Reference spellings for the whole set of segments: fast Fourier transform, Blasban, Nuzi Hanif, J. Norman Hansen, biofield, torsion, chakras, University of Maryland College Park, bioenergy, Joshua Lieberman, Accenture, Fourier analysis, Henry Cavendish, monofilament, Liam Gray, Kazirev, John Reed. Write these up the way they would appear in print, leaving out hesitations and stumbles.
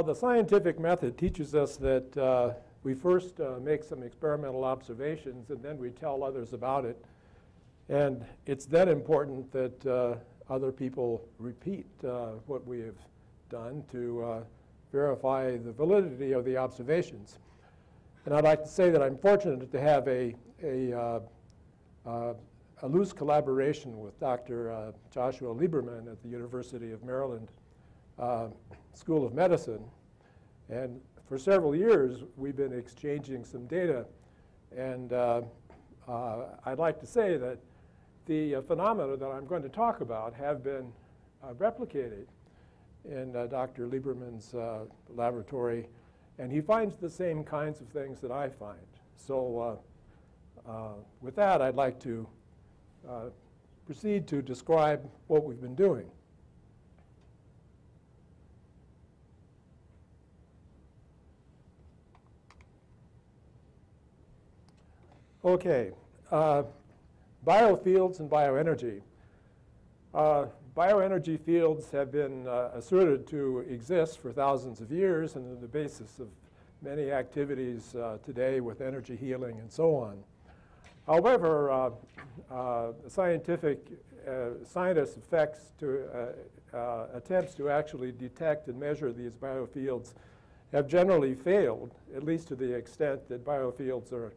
Well, the scientific method teaches us that we first make some experimental observations, and then we tell others about it. And it's then important that other people repeat what we have done to verify the validity of the observations. And I'd like to say that I'm fortunate to have a loose collaboration with Dr. Joshua Lieberman at the University of Maryland School of Medicine. And for several years, we've been exchanging some data. And I'd like to say that the phenomena that I'm going to talk about have been replicated in Dr. Lieberman's laboratory. And he finds the same kinds of things that I find. So with that, I'd like to proceed to describe what we've been doing. OK, biofields and bioenergy. Bioenergy fields have been asserted to exist for thousands of years and are the basis of many activities today with energy healing and so on. However, scientists' attempts to actually detect and measure these biofields have generally failed, at least to the extent that biofields are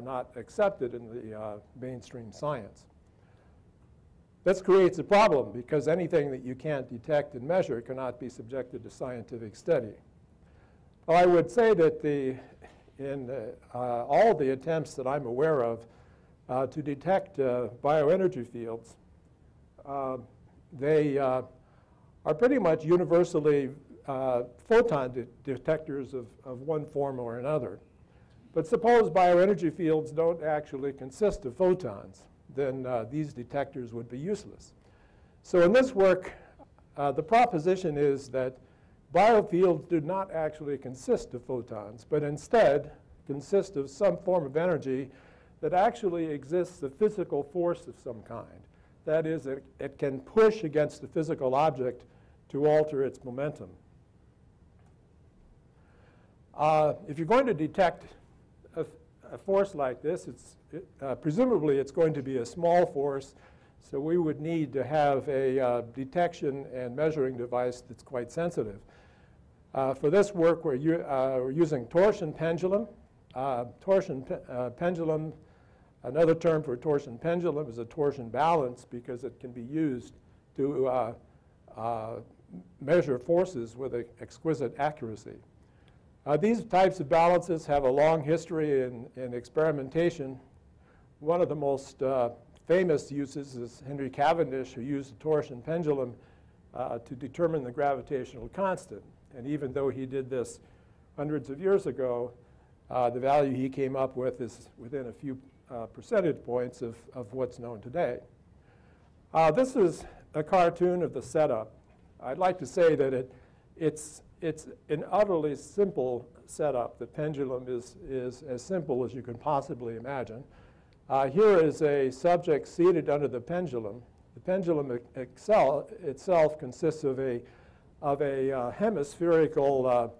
not accepted in the mainstream science. This creates a problem because anything that you can't detect and measure cannot be subjected to scientific study. Well, I would say that in all the attempts that I'm aware of to detect bioenergy fields, they are pretty much universally photon detectors of one form or another. But suppose bioenergy fields don't actually consist of photons, then these detectors would be useless. So in this work, the proposition is that biofields do not actually consist of photons, but instead consist of some form of energy that actually exists a physical force of some kind. That is, it can push against the physical object to alter its momentum. If you're going to detect a force like this, presumably it's going to be a small force, so we would need to have a detection and measuring device that's quite sensitive. For this work, we're using torsion pendulum. Torsion pendulum, another term for torsion pendulum is a torsion balance because it can be used to measure forces with exquisite accuracy. These types of balances have a long history in experimentation. One of the most famous uses is Henry Cavendish, who used a torsion pendulum to determine the gravitational constant. And even though he did this hundreds of years ago, the value he came up with is within a few percentage points of what's known today. This is a cartoon of the setup. I'd like to say that it's an utterly simple setup. The pendulum is as simple as you can possibly imagine. Here is a subject seated under the pendulum. The pendulum itself consists of a hemispherical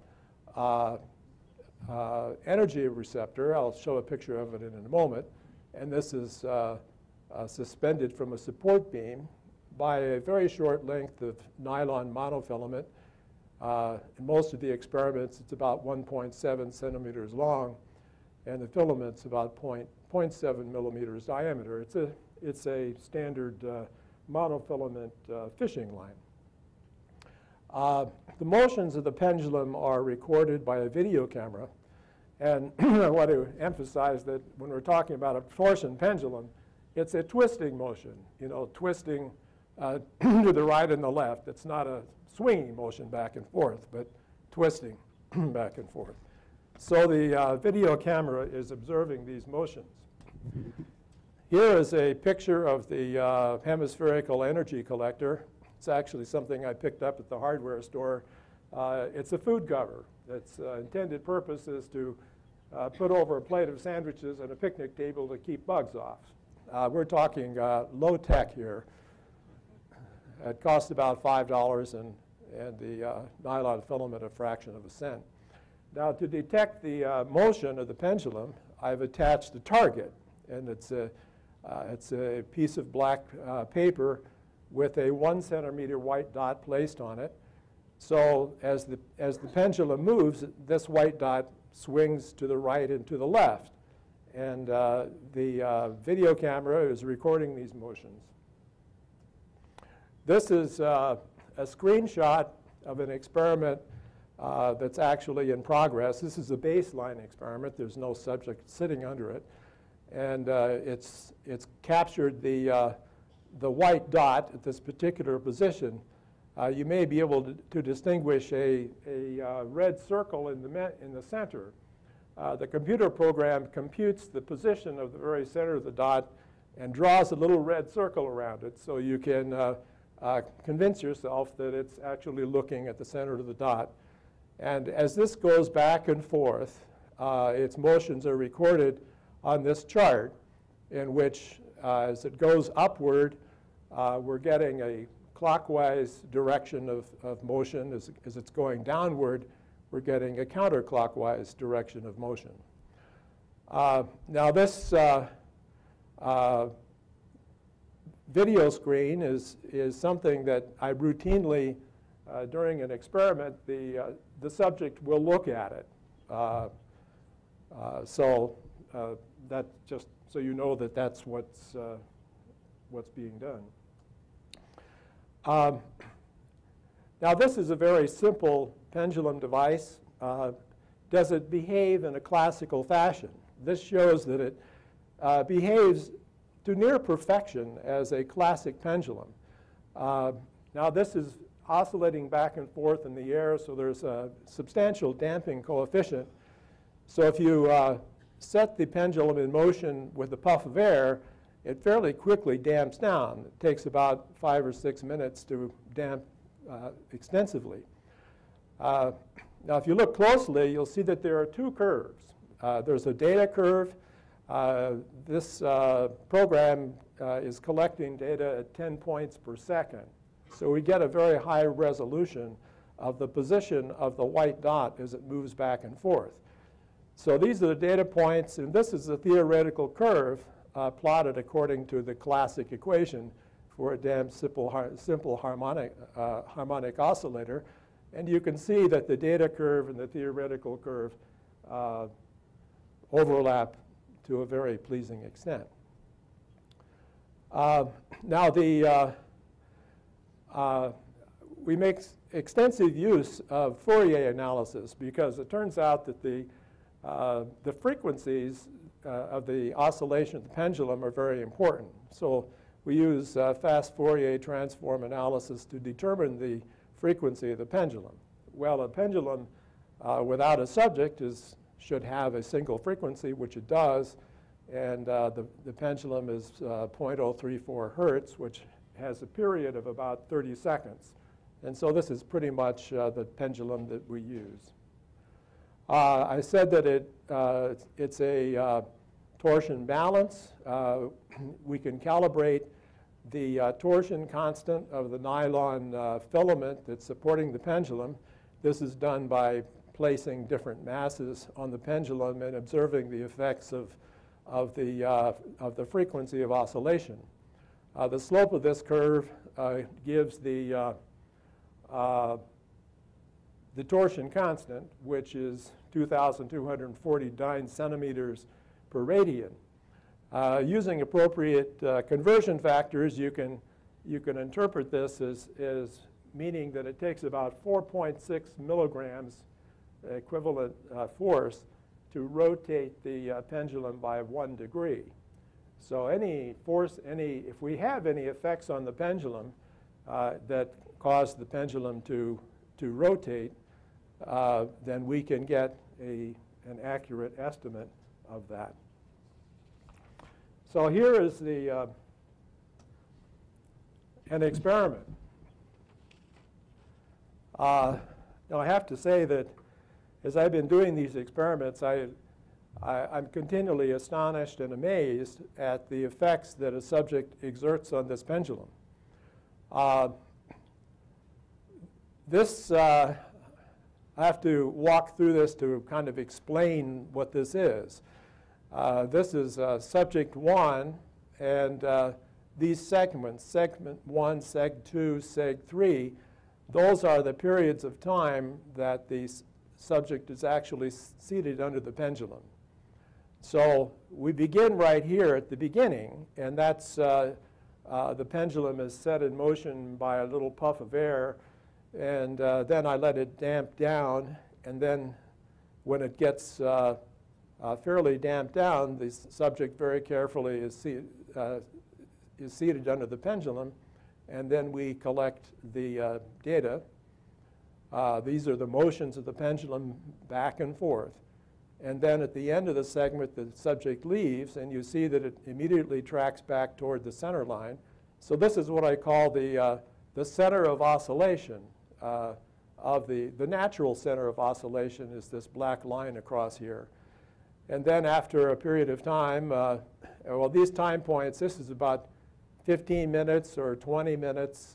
energy receptor. I'll show a picture of it in a moment. And this is suspended from a support beam by a very short length of nylon monofilament. In most of the experiments, it's about 1.7 centimeters long, and the filament's about 0.7 millimeters diameter. It's a standard monofilament fishing line. The motions of the pendulum are recorded by a video camera, and I want to emphasize that when we're talking about a torsion pendulum, it's a twisting motion, you know, twisting to the right and the left. It's not a swinging motion back and forth, but twisting back and forth. So the video camera is observing these motions. Here is a picture of the hemispherical energy collector. It's actually something I picked up at the hardware store. It's a food cover. Its intended purpose is to put over a plate of sandwiches and a picnic table to keep bugs off. We're talking low tech here. It cost about $5 and and the nylon filament a fraction of a cent. Now, to detect the motion of the pendulum, I've attached a target, and it's a piece of black paper with a 1 centimeter white dot placed on it. So as the pendulum moves, this white dot swings to the right and to the left. And the video camera is recording these motions. This is a screenshot of an experiment that's actually in progress. This is a baseline experiment. There's no subject sitting under it. And it's captured the white dot at this particular position. You may be able to distinguish a red circle in the center. The computer program computes the position of the very center of the dot and draws a little red circle around it, so you can convince yourself that it's actually looking at the center of the dot. And as this goes back and forth, its motions are recorded on this chart, in which as it goes upward, we're getting a clockwise direction of motion. As it's going downward, we're getting a counterclockwise direction of motion. Now, this video screen is something that I routinely, during an experiment, the subject will look at it. So that's just so you know that that's what's being done. Now, this is a very simple pendulum device. Does it behave in a classical fashion? This shows that it behaves to near perfection as a classic pendulum. Now, this is oscillating back and forth in the air, so there's a substantial damping coefficient. So if you set the pendulum in motion with a puff of air, it fairly quickly damps down. It takes about 5 or 6 minutes to damp extensively. Now, if you look closely, you'll see that there are two curves. There's a data curve. This program is collecting data at 10 points per second. So we get a very high resolution of the position of the white dot as it moves back and forth. So these are the data points, and this is the theoretical curve plotted according to the classic equation for a damn simple harmonic oscillator. And you can see that the data curve and the theoretical curve overlap to a very pleasing extent. Now, we make extensive use of Fourier analysis because it turns out that the frequencies of the oscillation of the pendulum are very important. So we use fast Fourier transform analysis to determine the frequency of the pendulum. Well, a pendulum without a subject should have a single frequency, which it does. And the pendulum is 0.034 hertz, which has a period of about 30 seconds. And so this is pretty much the pendulum that we use. I said that it's a torsion balance. We can calibrate the torsion constant of the nylon filament that's supporting the pendulum. This is done by placing different masses on the pendulum and observing the effects of the frequency of oscillation. The slope of this curve gives the torsion constant, which is 2,249 centimeters per radian. Using appropriate conversion factors, you can interpret this as meaning that it takes about 4.6 milligrams equivalent force to rotate the pendulum by 1 degree. So any force, if we have any effects on the pendulum that cause the pendulum to rotate, then we can get an accurate estimate of that. So here is an experiment. Now, I have to say that as I've been doing these experiments, I'm continually astonished and amazed at the effects that a subject exerts on this pendulum. This, I have to walk through this to kind of explain what this is. This is subject one, and these segments, segment one, seg two, seg three, those are the periods of time that the subject is actually seated under the pendulum. So we begin right here at the beginning, and that's the pendulum is set in motion by a little puff of air, and then I let it damp down, and then when it gets fairly damped down, the subject very carefully is seated under the pendulum, and then we collect the data. These are the motions of the pendulum back and forth. And then at the end of the segment, the subject leaves, and you see that it immediately tracks back toward the center line. So this is what I call the center of oscillation. Of the natural center of oscillation is this black line across here. And then after a period of time, well, these time points, this is about 15 minutes or 20 minutes,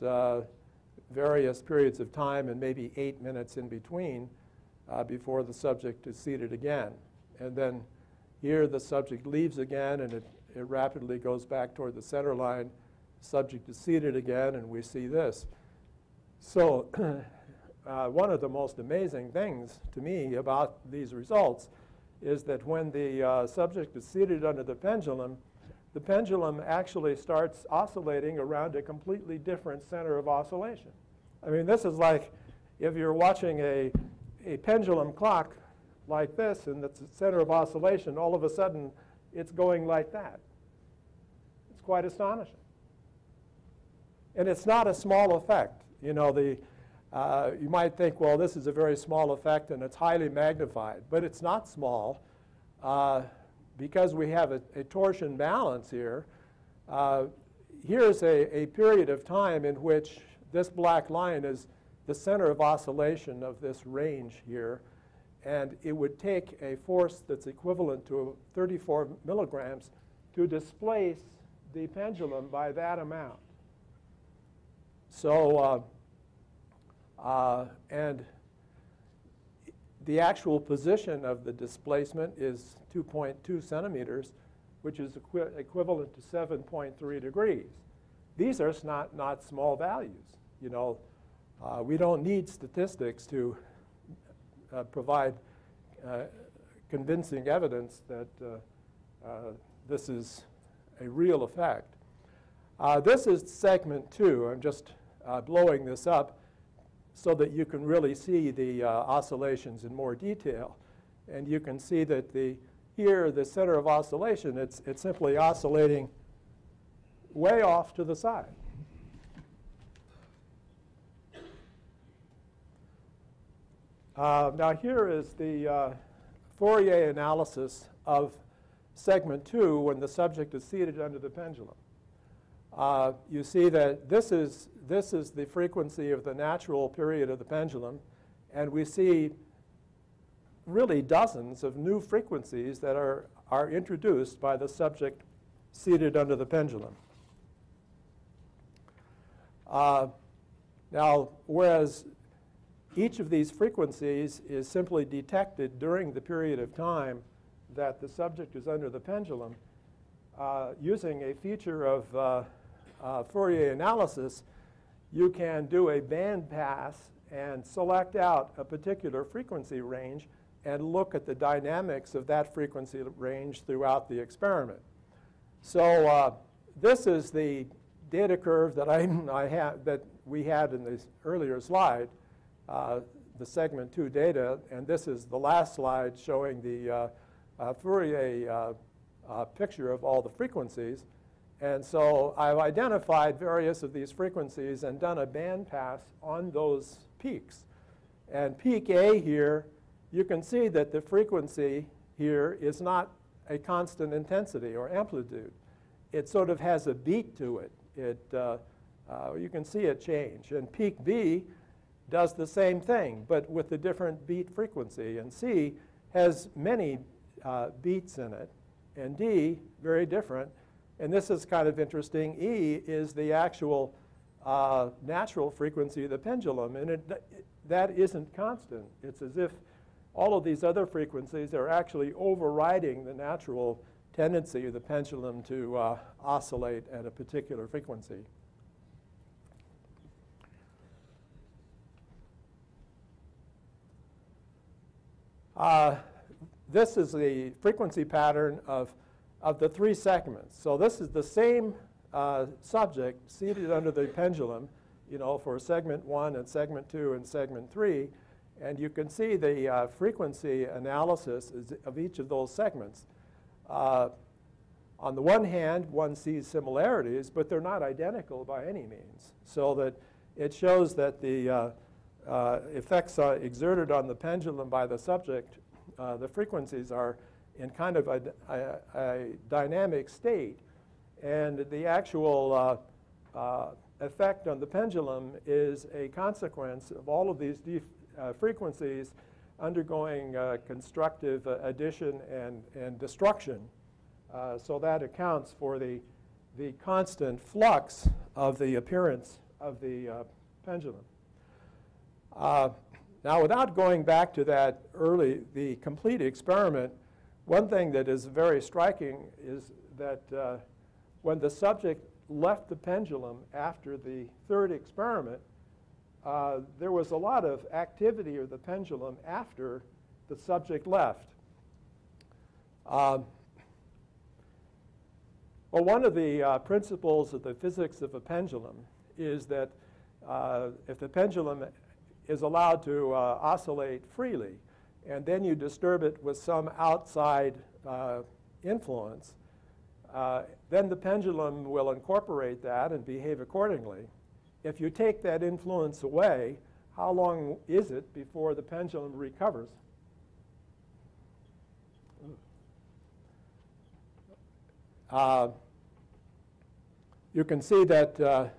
various periods of time, and maybe 8 minutes in between before the subject is seated again. And then here the subject leaves again, and it rapidly goes back toward the center line. Subject is seated again, and we see this. So one of the most amazing things to me about these results is that when the subject is seated under the pendulum actually starts oscillating around a completely different center of oscillation. I mean, this is like if you're watching a pendulum clock like this, and that's the center of oscillation, all of a sudden it's going like that. It's quite astonishing. And it's not a small effect. You know, you might think, well, this is a very small effect and it's highly magnified, but it's not small. Because we have a torsion balance here, here's a period of time in which this black line is the center of oscillation of this range here, and it would take a force that's equivalent to 34 milligrams to displace the pendulum by that amount. So, and the actual position of the displacement is 2.2 centimeters, which is equivalent to 7.3 degrees. These are not small values. You know, we don't need statistics to provide convincing evidence that this is a real effect. This is segment two. I'm just blowing this up so that you can really see the oscillations in more detail. And you can see that here, the center of oscillation, it's simply oscillating way off to the side. Now here is the Fourier analysis of segment two when the subject is seated under the pendulum. You see that this is the frequency of the natural period of the pendulum, and we see really dozens of new frequencies that are introduced by the subject seated under the pendulum. Now, whereas each of these frequencies is simply detected during the period of time that the subject is under the pendulum, using a feature of Fourier analysis, you can do a band pass and select out a particular frequency range and look at the dynamics of that frequency range throughout the experiment. So this is the data curve that we had in the earlier slide, the segment two data, and this is the last slide showing the Fourier picture of all the frequencies. And so I've identified various of these frequencies and done a band pass on those peaks. And peak A here, you can see that the frequency here is not a constant intensity or amplitude. It sort of has a beat to it. You can see it change. And peak B does the same thing, but with a different beat frequency. And C has many beats in it. And D, very different. And this is kind of interesting. E is the actual natural frequency of the pendulum. And that isn't constant. It's as if all of these other frequencies are actually overriding the natural tendency of the pendulum to oscillate at a particular frequency. This is the frequency pattern of the three segments. So this is the same subject seated under the pendulum, you know, for segment 1 and segment 2 and segment 3. And you can see the frequency analysis of each of those segments. On the one hand, one sees similarities, but they're not identical by any means. So that it shows that the effects exerted on the pendulum by the subject, the frequencies are in kind of a dynamic state. And the actual effect on the pendulum is a consequence of all of these frequencies undergoing constructive addition and destruction. So that accounts for the constant flux of the appearance of the pendulum. Now, without going back to that the complete experiment, one thing that is very striking is that when the subject left the pendulum after the third experiment, there was a lot of activity of the pendulum after the subject left. Well, one of the principles of the physics of a pendulum is that if the pendulum is allowed to oscillate freely, and then you disturb it with some outside influence, then the pendulum will incorporate that and behave accordingly. If you take that influence away, how long is it before the pendulum recovers? You can see that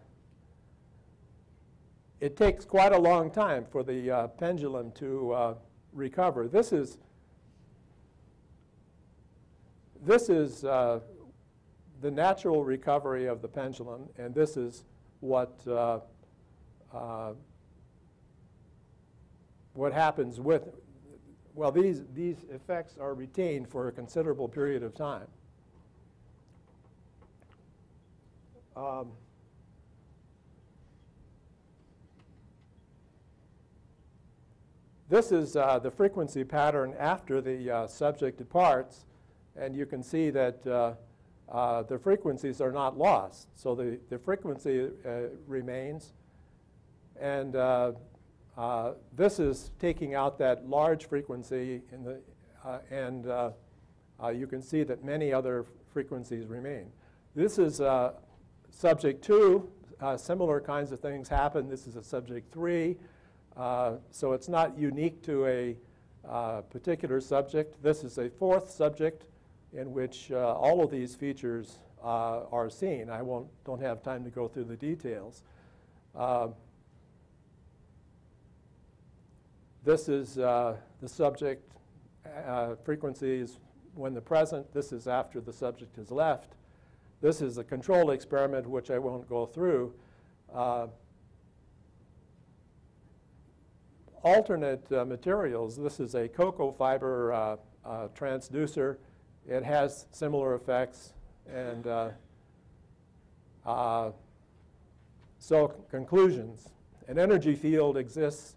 it takes quite a long time for the pendulum to recover. This is the natural recovery of the pendulum, and this is what happens with, well, these effects are retained for a considerable period of time. This is the frequency pattern after the subject departs, and you can see that the frequencies are not lost. So the frequency remains. And this is taking out that large frequency, in the, you can see that many other frequencies remain. This is subject 2. Similar kinds of things happen. This is a subject 3. So it's not unique to a particular subject. This is a fourth subject in which all of these features are seen. I don't have time to go through the details. This is the subject frequencies when the present. This is after the subject has left. This is a control experiment, which I won't go through. Alternate materials, this is a cocoa fiber transducer. It has similar effects, and so conclusions. An energy field exists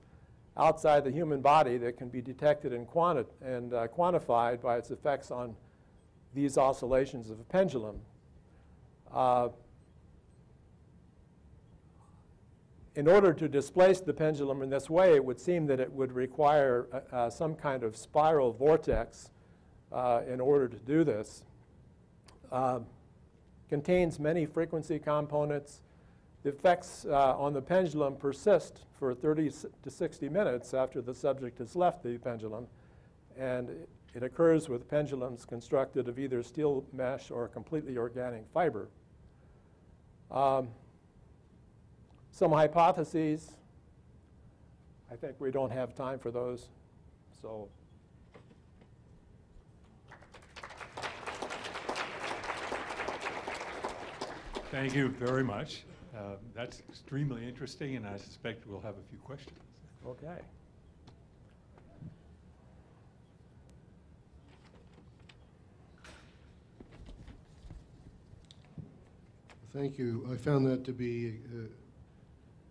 outside the human body that can be detected and quantified by its effects on these oscillations of a pendulum. In order to displace the pendulum in this way, it would seem that it would require some kind of spiral vortex in order to do this. Contains many frequency components. The effects on the pendulum persist for 30 to 60 minutes after the subject has left the pendulum, and it occurs with pendulums constructed of either steel mesh or completely organic fiber. Some hypotheses. I think we don't have time for those. So thank you very much. That's extremely interesting, and I suspect we'll have a few questions. Okay. Thank you. I found that to be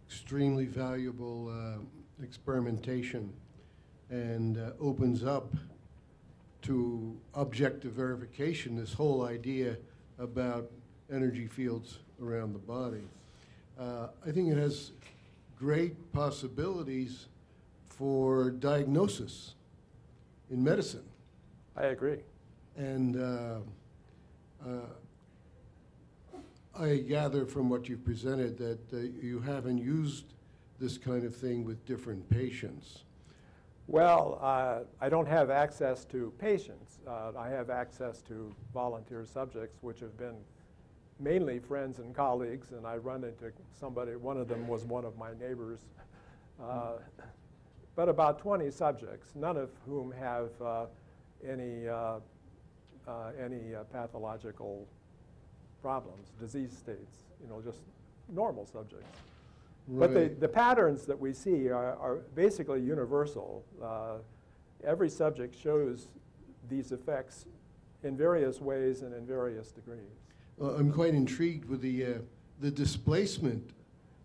extremely valuable experimentation, and opens up to objective verification this whole idea about energy fields around the body. I think it has great possibilities for diagnosis in medicine. I agree. And I gather from what you've presented that you haven't used this kind of thing with different patients. Well, I don't have access to patients. I have access to volunteer subjects, which have been mainly friends and colleagues, and I run into somebody, one of them was one of my neighbors, but about 20 subjects, none of whom have any pathological problems, disease states, you know, just normal subjects. Right. But the patterns that we see are basically universal. Every subject shows these effects in various ways and in various degrees. Well, I'm quite intrigued with the displacement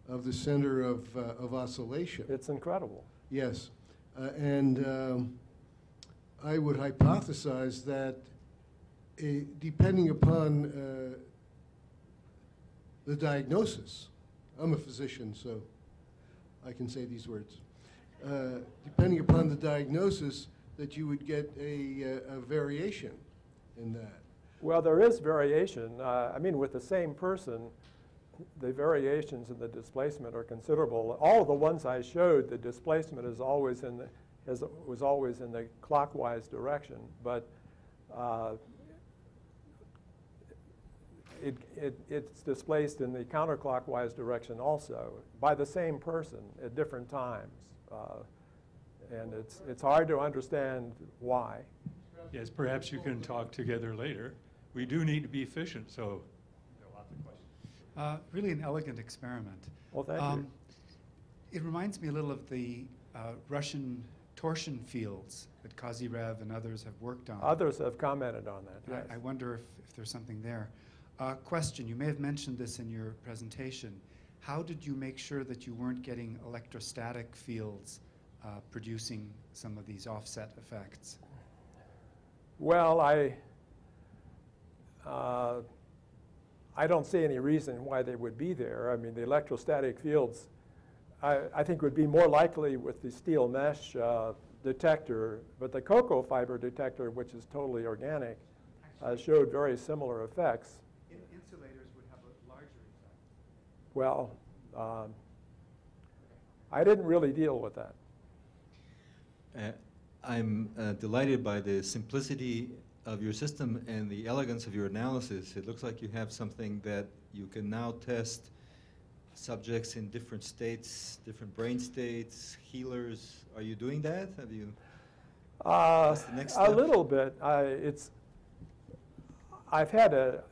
of the center of oscillation. It's incredible. Yes. I would hypothesize that depending upon the diagnosis, I'm a physician, so I can say these words. Depending upon the diagnosis, that you would get a variation in that. Well, there is variation. I mean, with the same person, the variations in the displacement are considerable. All the ones I showed, the displacement is always in the, was always in the clockwise direction, but it's displaced in the counterclockwise direction also by the same person at different times, and it's hard to understand why. Yes, perhaps you can talk together later. We do need to be efficient, so there are lots of questions. Really an elegant experiment. Well, thank you. It reminds me a little of the Russian torsion fields that Kazirev and others have worked on. Others have commented on that, yes. I wonder if there's something there. Question, you may have mentioned this in your presentation. How did you make sure that you weren't getting electrostatic fields producing some of these offset effects? Well, I don't see any reason why they would be there. I mean, the electrostatic fields, I think, would be more likely with the steel mesh detector, but the cocoa fiber detector, which is totally organic, showed very similar effects. Insulators would have a larger effect. Well, I didn't really deal with that. I'm delighted by the simplicity of your system and the elegance of your analysis. It looks like you have something that you can now test subjects in different states, different brain states, healers. Are you doing that? Have you? What's the next step? A little bit. I've had a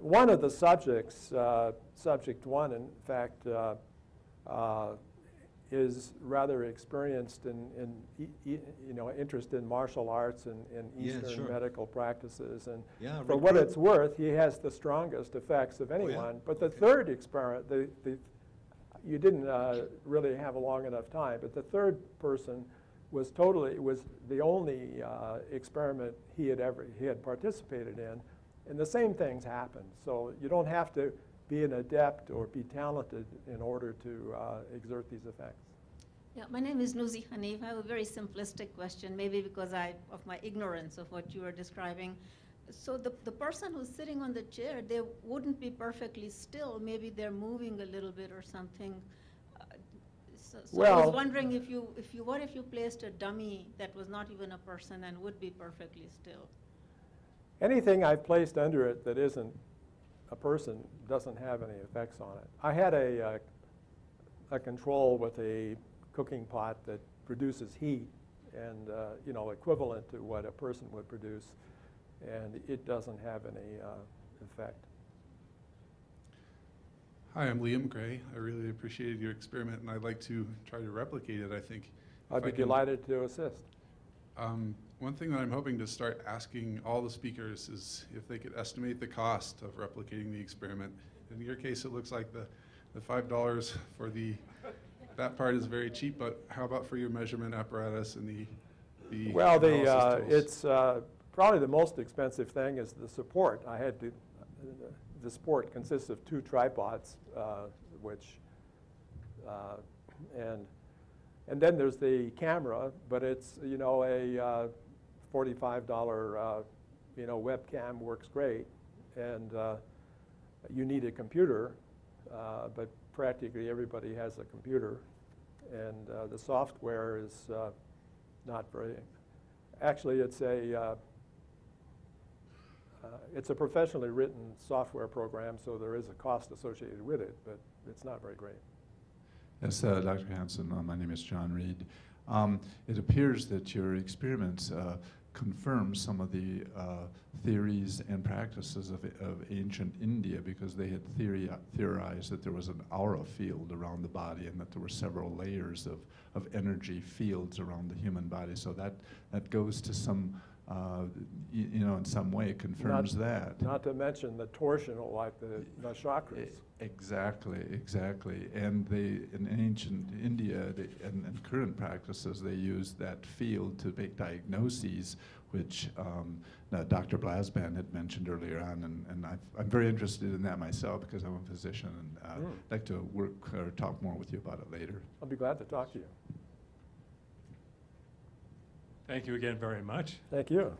one of the subjects, subject one, in fact, is rather experienced in interest in martial arts and Eastern medical practices, and for what it's worth, he has the strongest effects of anyone. But the third experiment, you didn't really have a long enough time, but the third person was the only experiment he had participated in, and the same things happened. So you don't have to be an adept or be talented in order to exert these effects. Yeah, my name is Nuzi Hanif. I have a very simplistic question, maybe because of my ignorance of what you were describing. So the person who's sitting on the chair, they wouldn't be perfectly still. Maybe they're moving a little bit or something. So I was wondering what if you placed a dummy that was not even a person and would be perfectly still? Anything I've placed under it that isn't a person doesn't have any effects on it. I had a control with a cooking pot that produces heat and equivalent to what a person would produce, and it doesn't have any effect. Hi, I'm Liam Gray. I really appreciated your experiment, and I'd like to try to replicate it, I think. I'd be delighted to assist. One thing that I'm hoping to start asking all the speakers is if they could estimate the cost of replicating the experiment. In your case, it looks like the $5 for that part is very cheap, but how about for your measurement apparatus and the well, it's probably the most expensive thing is the support. I had to, the support consists of two tripods, and then there's the camera, but it's, you know, a $45, you know, webcam works great, and you need a computer, but practically everybody has a computer, and the software is not very. Actually, it's a professionally written software program, so there is a cost associated with it, but it's not very great. Yes, Dr. Hansen, my name is John Reed. It appears that your experiments confirm some of the theories and practices of ancient India, because they had theorized that there was an aura field around the body and that there were several layers of energy fields around the human body. So that goes to some, you know, in some way confirms that. Not to mention the torsional, like the chakras. Exactly, exactly. And in ancient India and current practices, they used that field to make diagnoses, which Dr. Blasban had mentioned earlier on. And I'm very interested in that myself because I'm a physician, and I'd like to work or talk more with you about it later. I'll be glad to talk to you. Thank you again very much. Thank you.